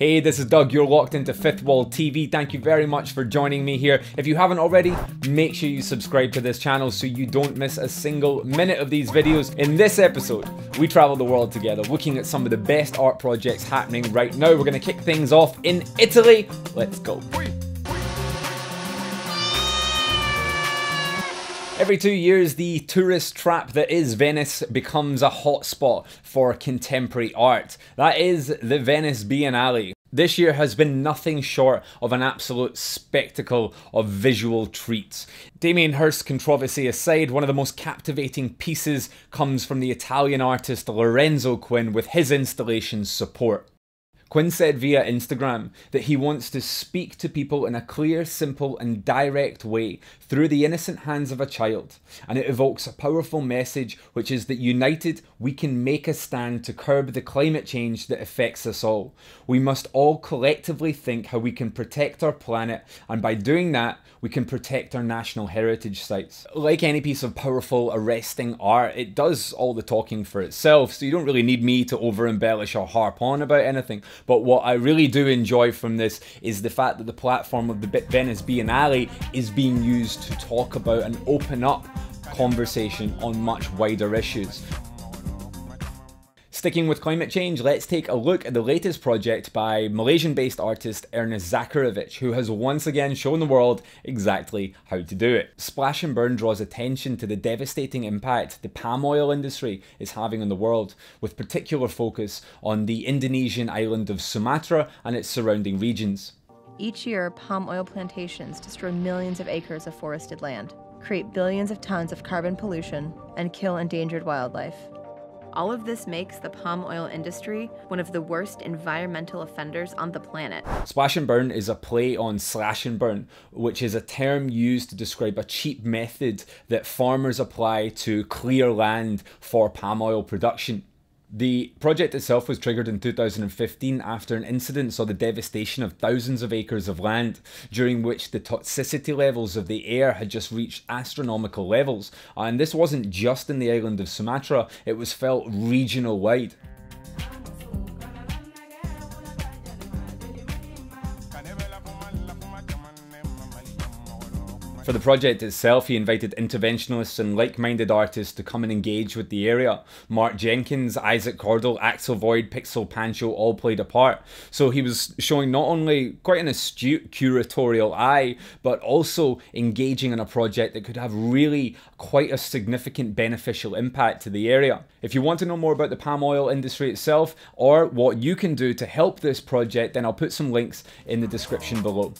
Hey, this is Doug, you're locked into Fifth Wall TV. Thank you very much for joining me here. If you haven't already, make sure you subscribe to this channel so you don't miss a single minute of these videos. In this episode, we travel the world together, looking at some of the best art projects happening right now. We're gonna kick things off in Italy. Let's go. Every 2 years, the tourist trap that is Venice becomes a hotspot for contemporary art. That is the Venice Biennale. This year has been nothing short of an absolute spectacle of visual treats. Damien Hirst's controversy aside, one of the most captivating pieces comes from the Italian artist Lorenzo Quinn with his installation Support. Quinn said via Instagram that he wants to speak to people in a clear, simple and direct way through the innocent hands of a child, and it evokes a powerful message which is that united we can make a stand to curb the climate change that affects us all. We must all collectively think how we can protect our planet, and by doing that we can protect our national heritage sites. Like any piece of powerful, arresting art, it does all the talking for itself, so you don't really need me to over embellish or harp on about anything. But what I really do enjoy from this is the fact that the platform of the Venice Biennale is being used to talk about and open up conversation on much wider issues. Sticking with climate change, let's take a look at the latest project by Malaysian-based artist Ernest Zacharevic, who has once again shown the world exactly how to do it. Splash and Burn draws attention to the devastating impact the palm oil industry is having on the world, with particular focus on the Indonesian island of Sumatra and its surrounding regions. Each year, palm oil plantations destroy millions of acres of forested land, create billions of tons of carbon pollution, and kill endangered wildlife. All of this makes the palm oil industry one of the worst environmental offenders on the planet. Splash and Burn is a play on slash and burn, which is a term used to describe a cheap method that farmers apply to clear land for palm oil production. The project itself was triggered in 2015 after an incident saw the devastation of thousands of acres of land, during which the toxicity levels of the air had just reached astronomical levels. And this wasn't just in the island of Sumatra, it was felt regional wide. For the project itself, he invited interventionists and like-minded artists to come and engage with the area. Mark Jenkins, Isaac Cordell, Axel Void, Pixel Pancho all played a part. So he was showing not only quite an astute curatorial eye, but also engaging in a project that could have really quite a significant beneficial impact to the area. If you want to know more about the palm oil industry itself, or what you can do to help this project, then I'll put some links in the description below.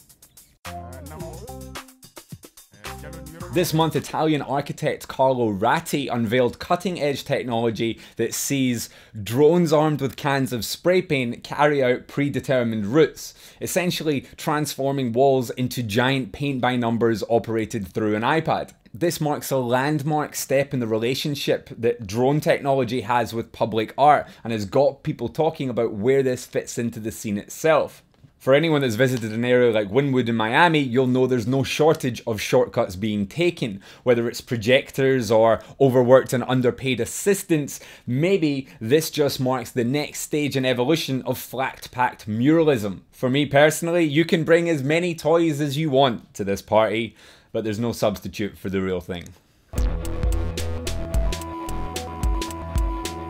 This month, Italian architect Carlo Ratti unveiled cutting-edge technology that sees drones armed with cans of spray paint carry out predetermined routes, essentially transforming walls into giant paint-by-numbers operated through an iPad. This marks a landmark step in the relationship that drone technology has with public art and has got people talking about where this fits into the scene itself. For anyone that's visited an area like Wynwood in Miami, you'll know there's no shortage of shortcuts being taken, whether it's projectors or overworked and underpaid assistants. Maybe this just marks the next stage in evolution of flat-packed muralism. For me personally, you can bring as many toys as you want to this party, but there's no substitute for the real thing.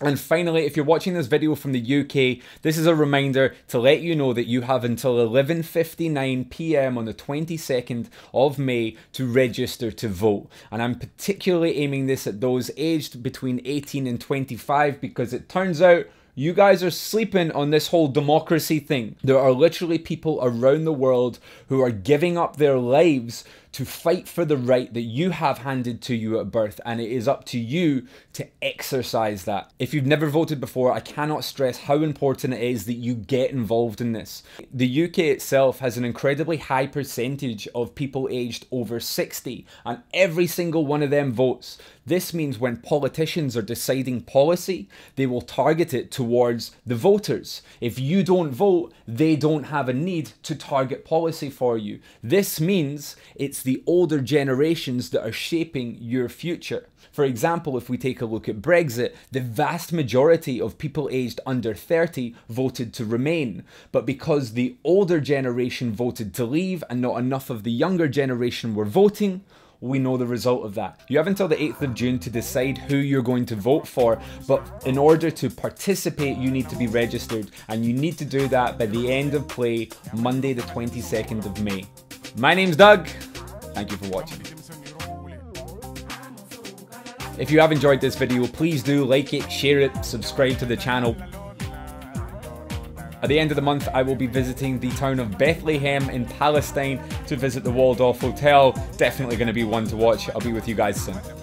And finally, if you're watching this video from the UK, this is a reminder to let you know that you have until 11:59 p.m. on the 22nd of May to register to vote. And I'm particularly aiming this at those aged between 18 and 25 because it turns out you guys are sleeping on this whole democracy thing. There are literally people around the world who are giving up their lives to fight for the right that you have handed to you at birth, and it is up to you to exercise that. If you've never voted before, I cannot stress how important it is that you get involved in this. The UK itself has an incredibly high percentage of people aged over 60, and every single one of them votes. This means when politicians are deciding policy, they will target it towards the voters. If you don't vote, they don't have a need to target policy for you. This means it's it's the older generations that are shaping your future. For example, if we take a look at Brexit, the vast majority of people aged under 30 voted to remain, but because the older generation voted to leave and not enough of the younger generation were voting, we know the result of that. You have until the 8th of June to decide who you're going to vote for, but in order to participate, you need to be registered, and you need to do that by the end of play, Monday the 22nd of May. My name's Doug, thank you for watching. If you have enjoyed this video, please do like it, share it, subscribe to the channel. At the end of the month, I will be visiting the town of Bethlehem in Palestine to visit the Waldorf Hotel. Definitely going to be one to watch. I'll be with you guys soon.